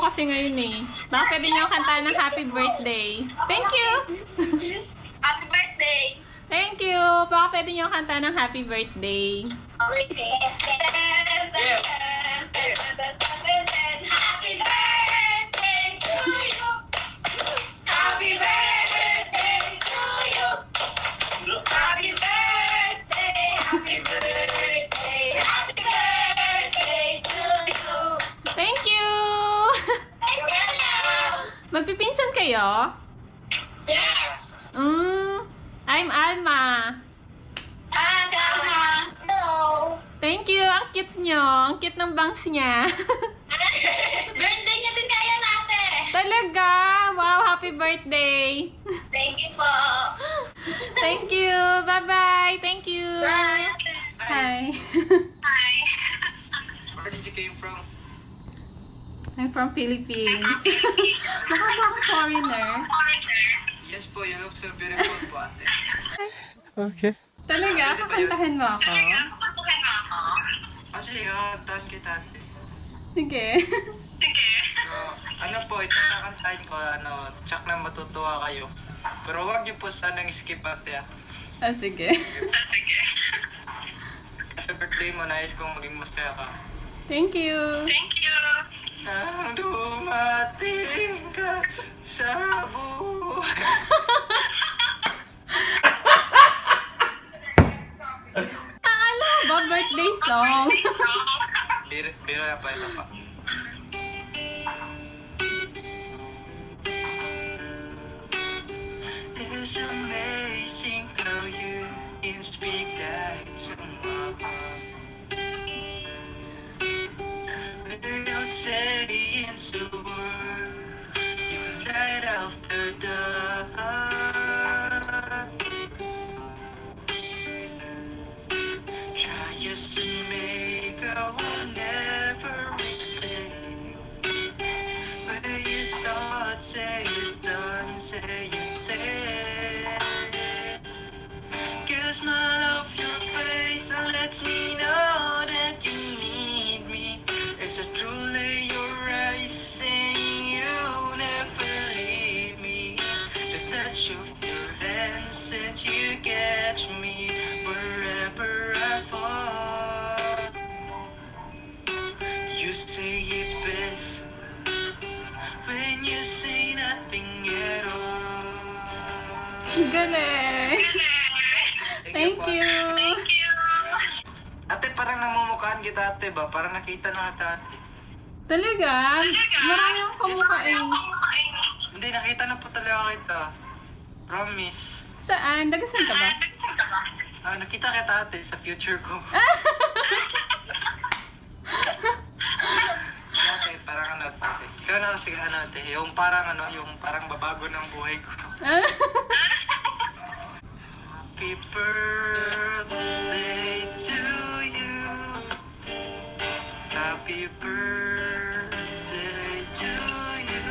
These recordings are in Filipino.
ko kasi ngayon eh. Baka pwede niyo kantahan ng happy birthday. Thank you! Happy birthday! Thank you! Baka pwede niyo kantahan ng happy birthday. Okay. Happy birthday to you! Happy birthday to you! Happy birthday! Happy birthday! Happy birthday to you! Thank you! Magpipinsan kayo? Yes! I'm Alma. I'm Alma. Hello. Thank you. Ang cute nyo. Ang cute ng bangs niya. Birthday niya din kaya natin. Talaga? Wow, happy birthday. Thank you po. Thank you. Bye-bye. Thank you. Bye. Hi. Hi. Where did you came from? I'm from Philippines. I'm a foreigner. Yes po, you look so beautiful po ate. Okay. Talaga? Kakantahan mo ako? Talaga? Kakantahan mo ako? Kasi kakantahan kita ate. Sige. Sige. Ano po, ito kakantahan ko, ano, tsak na matutuwa kayo. Pero huwag niyo po sanang skip ate. Ah, sige. Sige. Sa birthday mo, nais kong maging masaya ka. Thank you. Thank you. Nang dumating ka sa buhay. Alam ba, birthday song? Biro na pa ito pa. It's amazing how you can speak like someone. Without saying so word, you light off the dark. Try just to make a will never explain. Where you thought, say you done, say you did. Get a smile off your face and let me know that you need me. It's a truly your eyes saying you'll never leave me. The touch of your hands said you get me wherever I fall. You say it best when you say nothing at all. Good night. Thank you. Thank you. Ate, parang namumukhaan kita, ate ba? Parang nakita na kita, ate. Talaga? Marami akong kumukhain. Hindi, nakita na po talaga kita. Promise. Saan? Dagasan ka ba? Ah, nakita kita, ate, sa future ko. Okay, parang ano, ate. Ikaw na kasi, ano, ate. Yung parang babago ng buhay ko. Happy birthday to you. Happy birthday to you.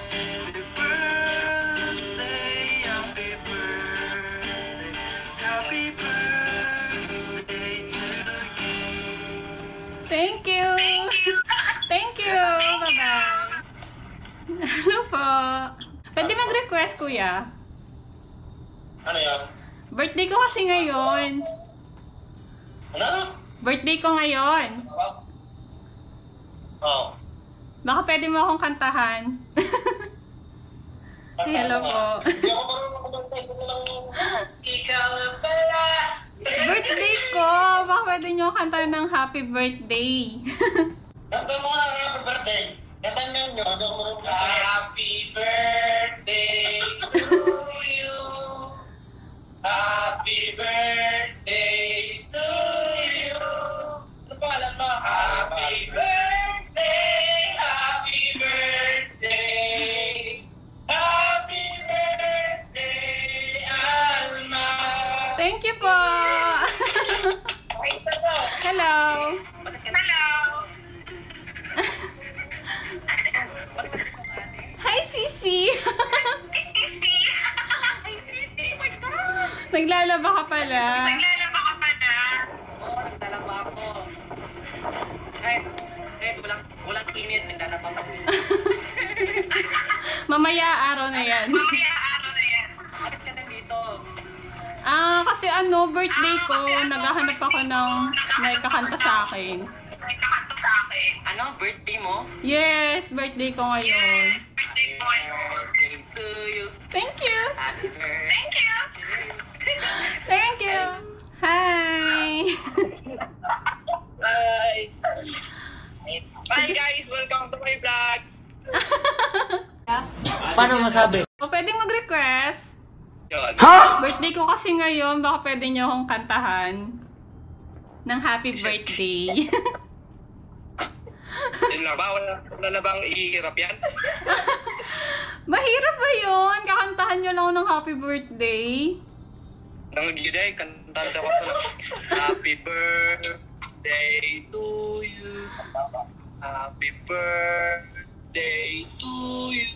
Happy birthday, happy birthday to you. Thank you. Thank you. Bye-bye. Hello po. Pwede mag-request, kuya. Ano yan? Birthday ko kasi ngayon. Ano? Birthday ko ngayon. Oo. Baka pwede mo akong kantahan. Hello po. Hindi ako marunong kumanta. Ikaw ang pala. Birthday ko. Baka pwede nyo kantahan ng happy birthday. Kanta mo nga ng happy birthday. Kantahan nyo nyo. Hindi ako marunong kumanta. Happy birthday to you. Happy birthday to you. Ano pangalan mo? Happy birthday, Alma. Thank you po. Hello. Hello. Hi, Sisi. Naglalaba ka pala. Oo, naglalaba ako. Kahit walang init. maganda na pamilya. Mamaya araw na yan. Mamaya araw na yan. Bakit ka nandito? Ah, kasi ano, birthday ko, naghahanap ako ng may kakanta sa akin. May kakanta sa akin? Ano, birthday mo? Yes, birthday ko ngayon. Yes, birthday ko ngayon. Thank you. Thank you. Thank you. Hi. Hi. Hi guys, welcome to my vlog. Paano masabi? O, pwedeng mag-request. Huh? Birthday ko kasi ngayon, baka pwede niyo akong kantahan ng happy birthday. Yun lang ba? Wala na bang ihirap yan? Mahirap ba yun? Kakantahan nyo lang ng happy birthday? Nangagiday, kantahan ako sa happy birthday to you. Happy birthday to you.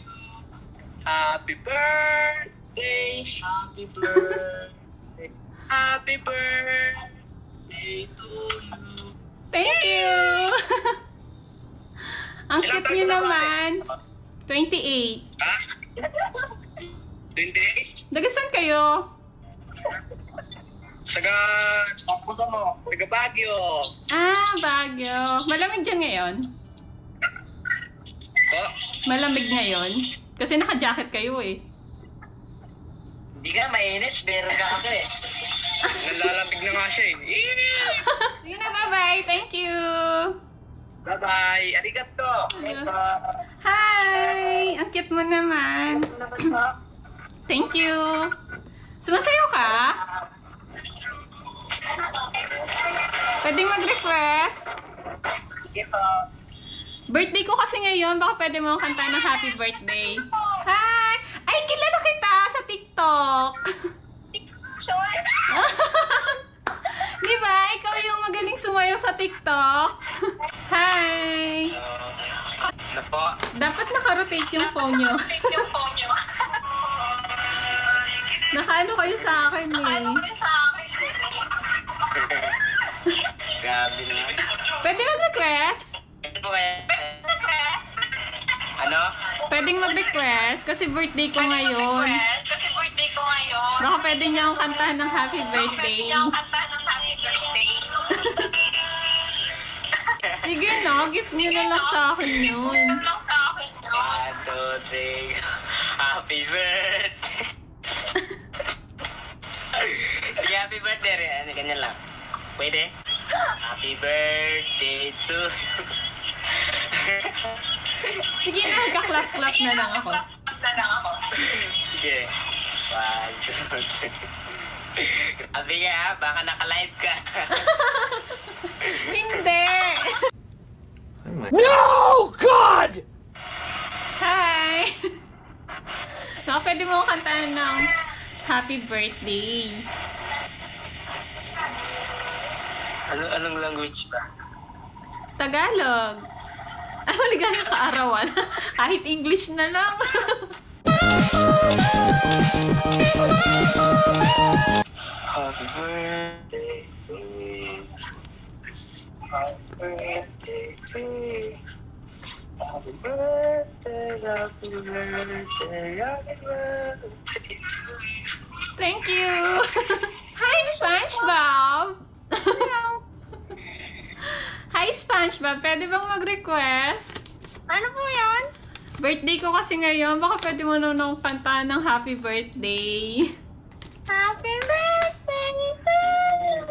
Happy birthday, happy birthday, happy birthday to you. Thank you! Ang cute nyo naman. 28. Ha? 28? Dagasan kayo? Taga... Taga mo. Taga Baguio. Ah, Baguio. Malamig dyan ngayon? Ba? Malamig ngayon? Kasi naka-jacket kayo eh. Hindi ka mainit, pero ka ako eh. Nalalamig na nga siya eh. Sige na, bye-bye. Thank you. Bye-bye! Arigato! Hi! Ang cute mo naman! Thank you! Sumasayo ka? Pwedeng mag-request? Sige po. Birthday ko kasi ngayon. Baka pwede mo kanta ng happy birthday. Hi! Ay! Kilala kita sa TikTok! Diba? Ikaw yung magaling sumayaw sa TikTok. Hi! Ano po? Dapat nakarotate yung phone nyo. Nakaano kayo sa akin eh. Grabe na. Pwede mag-request? Ano? Pwedeng mag-request kasi birthday ko ngayon. Baka pwede niya akong kantahan ng happy birthday. Sige no, gift niyo na lang sa akin yun. 1, 2, 3, happy birthday. Sige, happy birthday rin. Ano, ganyan lang. Pwede? Happy birthday to you. Sige na, kaklap-klap na lang ako. Sige. 1, 2, 3. Grabe ka ha, baka naka-live ka. Hindi! No! God! Hi! No, pwede mo kantaan ng happy birthday. Anong language ba? Tagalog. Ay, maligano ka arawan. Kahit English na lang. Happy birthday to you. Happy birthday to you. Happy birthday, happy birthday, happy birthday to you. Thank you. Hi, SpongeBob. Hi, SpongeBob. Pwede bang mag-request? Ano po yan? Birthday ko kasi ngayon. Baka pwede mo na akong kantahan ng happy birthday. Happy birthday to you.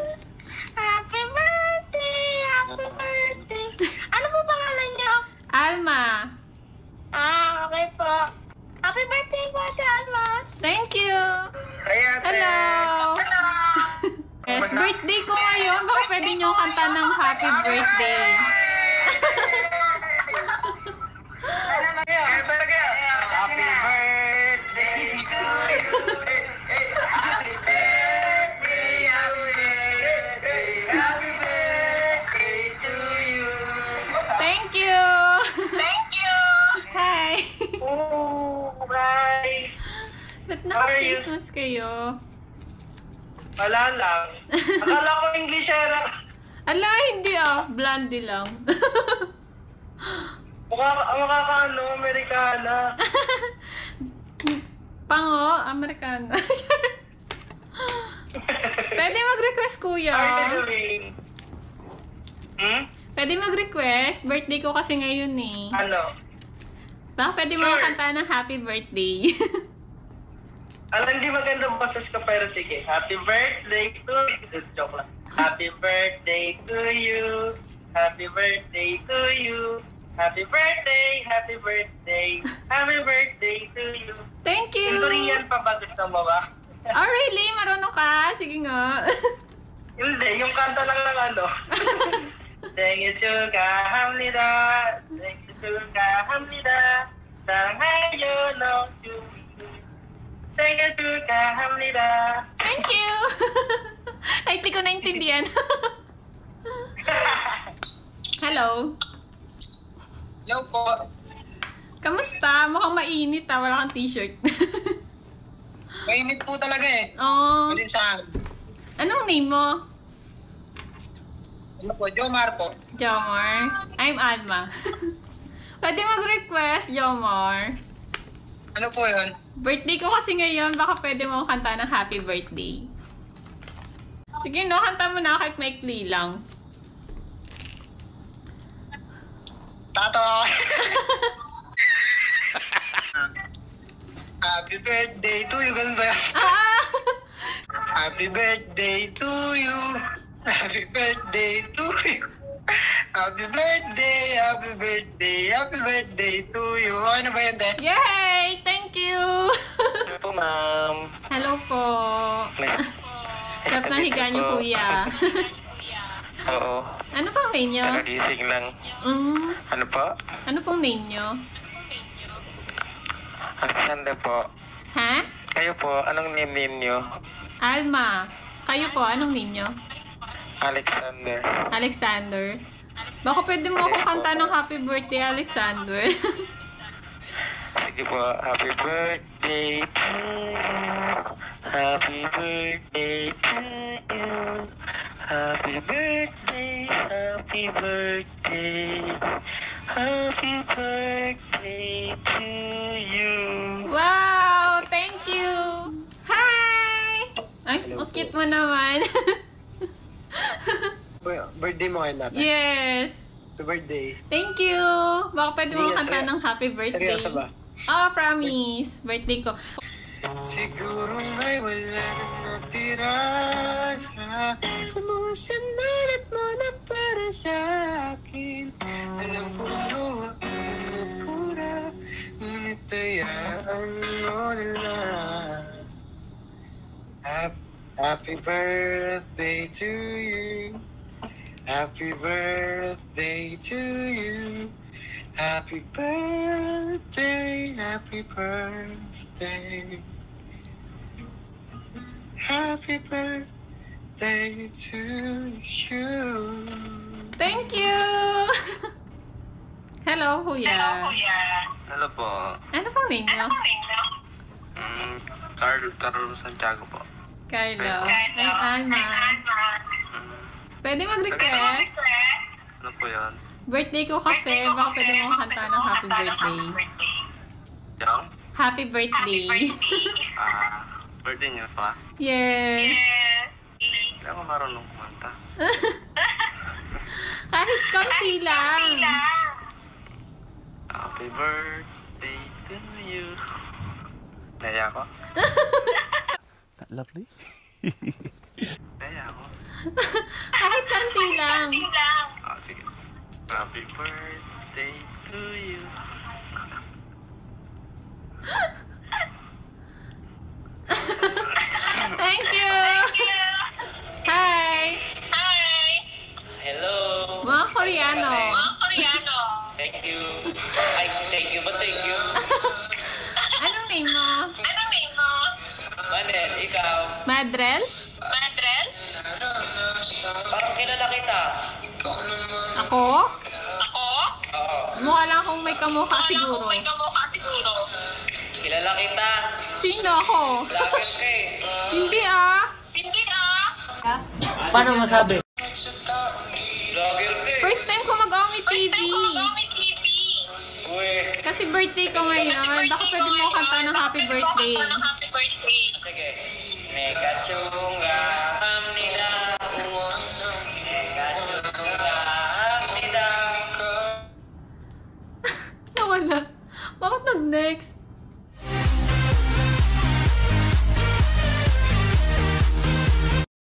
Happy birthday. Happy birthday! Ano po pangalan niyo? Alma. Ah, okay po. Happy birthday po, Alma. Thank you. Hello. Hello. Yes, birthday ko ngayon. Baka pwede niyo kanta ng happy birthday. Happy birthday to you. Happy birthday, happy birthday, happy birthday. Thank you! Hi! Oh, bye! Ba't naka-Christmas kayo? Wala lang. Akala ko Englishera. Ala, hindi ah. Blondie lang. Mukha ka ano, Amerikana. Pango, Amerikana. Pwede mag-request, kuya. Hmm? Pwede mag-request. Birthday ko kasi ngayon eh. Ano? Baka pwede sure. Makakanta ng happy birthday. Alam, di magandang boses ka pero sige. Happy birthday to you. Joke lang. Happy birthday to you. Happy birthday to you. Happy birthday, happy birthday. Happy birthday to you. Thank you. Yung Korean pa ba gusto mo ba? Oh really? Marunong ka? Sige nga. Hindi, yung kanta lang ng ano. Thank you, sugar, hamnida. Thank you, sugar, hamnida. Sanghayo no you. Thank you, Kahamnida. Thank you. Ay, hindi ko naintindihan. Hello. Hello po. Kamusta? Mukhang mainit ah. Wala kang t-shirt. Mainit po talaga eh. Oo. Malin saan. Anong name mo? Ano po? Jomar po. Jomar. I'm Alma. Pwede mag-request, Jomar. Ano po yun? Birthday ko kasi ngayon. Baka pwede mo kanta ng happy birthday. Sige no, kanta mo na kahit maikli lang. Tato! Happy birthday to you. Ganun ba yan? Ah! Happy birthday to you. Happy birthday to you. Happy birthday, to you. Ano ba yun, Ben? Yay! Thank you! Hello po, ma'am. Hello po. Sarap na higa niyo, kuya. Oo. Ano pong name niyo? Nagising lang. Ano po? Ano pong name niyo? Alexander po. Ha? Kayo po, anong name niyo? Alma. Kayo po, anong name niyo? Alexander. Alexander. Baka pwede mo akong kanta ng happy birthday, Alexander. Sige po, happy birthday to you. Happy birthday to you. Happy birthday, happy birthday. Happy birthday to you. Wow, thank you. Hi! Ay, cute mo naman. Birthday mo ngayon natin? Yes! Happy birthday! Thank you! Baka pwede mo kanta ng happy birthday. Seryoso ba? Oh, promise! Birthday ko. Siguro may wala na natira sa mga samalat mo na para sa akin. Alam ko luha ang napura, ngunit hayaan mo nalang. Happy birthday to you. Happy birthday to you. Happy birthday, happy birthday. Happy birthday to you. Thank you. Hello, kuya. Hello po. Ano pong name niyo? Carlo Santiago po. Carlo. I'm Alma. Pwede mag-request? Ano po yan? Birthday ko kasi, baka pwede mong kanta ng happy birthday. Yung? Happy birthday. Birthday niyo pa? Yes. Hindi ako marunong kumanta. Kahit konti lang. Happy birthday to you. Naya ko? Lovely. Naya ko. Kahit kanti lang. Ah, sige. Happy birthday to you. Thank you. Hi. Hi. Hello. Mga Koreano. Thank you. Ay, thank you, but thank you. Anong name mo? Madrel, ikaw. Madrel? Parang kilala kita. Ako? Oo. Mukha lang akong may kamukha siguro. Kilala kita. Sino ako? Vlogger ka eh. Hindi ah. Paano masabi? Vlogger ka eh. First time ko mag-Omi TV. kasi birthday ko ngayon. Baka pwede mo kanta ng happy birthday. Sige. May kachunga kami.